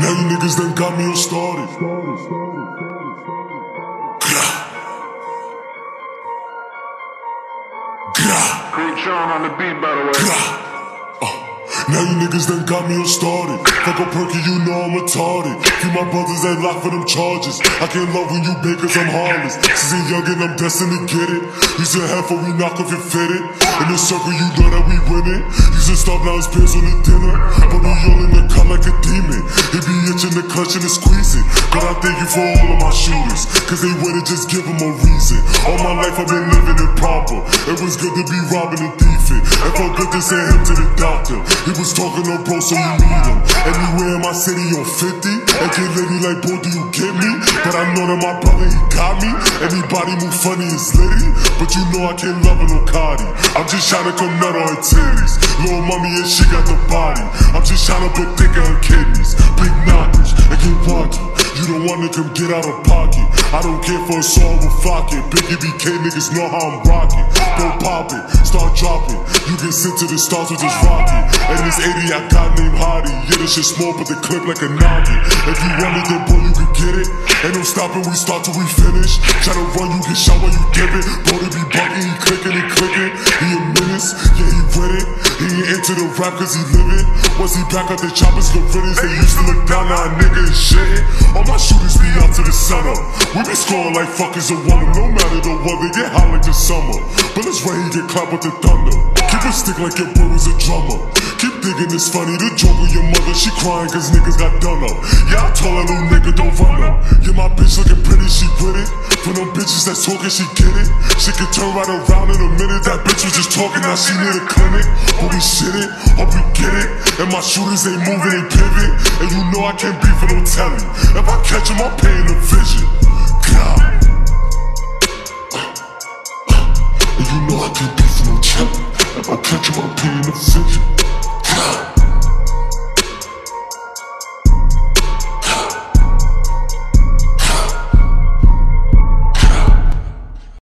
Them niggas done got me all started. Gra. Gra. Great Sean on the beat, by the way. Gra. Now you niggas done got me all started. Fuck a perky, you know I'm retarded. You my brothers ain't locked for them charges. I can't love when you big cause I'm harmless. Since I'm young and I'm destined to get it. Use your hand for we knock off and fit it. In the circle you know that we winning. Use a stop now it's pairs on the dinner. But we all in the cut like a demon. It be itching the clutch and the squeezing. God I thank you for all of my shooters, cause they wouldn't just give them a reason. All my life I've been living it proper. It was good to be robbing and thieving. It felt good to send him to the doctor. He was talking to bro, so you need him. Anywhere in my city, on 50. And get lady like, bro, do you get me? But I know that my brother, he got me. Anybody move funny is litty. But you know I can't love an Okadi. I'm just trying to come nut on her titties. Lil' mommy and she got the body. I'm just trying to put dick in her kidneys. Big knockers, and get wacky. You don't wanna come get out of pocket. I don't care for a song, we'll flock it. Big EBK niggas know how I'm rocking. Don't pop it, start dropping. You get sent to the stars with this rocket. And this 80 I got named Hottie. Yeah, this shit small, but the clip like a noggin. If you want it, then boy, you can get it. Ain't no stopping, we start till we finish. Try to run, you get shot while you give it. Bro, to be bucking, he clicking and clicking. He a menace, yeah, he with it. He ain't into the rap cause he livin'. Once he back out the choppers, the riddance. They used to look down, now a nigga is shitting. All my shooters be out to the sun up. We be scoring like fuckers a woman. No matter the weather, get hot like the summer. But it's right, he get clapped with the thunder. Keep a stick like your boy was a drummer. Keep thinking it's funny, the joke with your mother. She crying cause niggas got done up. Yeah, I told her little nigga don't run up. Yeah, my bitch looking pretty, she with it. For them bitches that's talking, she get it. She can turn right around in a minute. That bitch was just talking, now she need a clinic. But we shit it, hope we get it. And my shooters ain't moving, they pivot. And you know I can't beef with no telly. If I catch them, I'm paying the vision. God. And you know I can't beef with no telly. If I catch him, I'm paying the vision.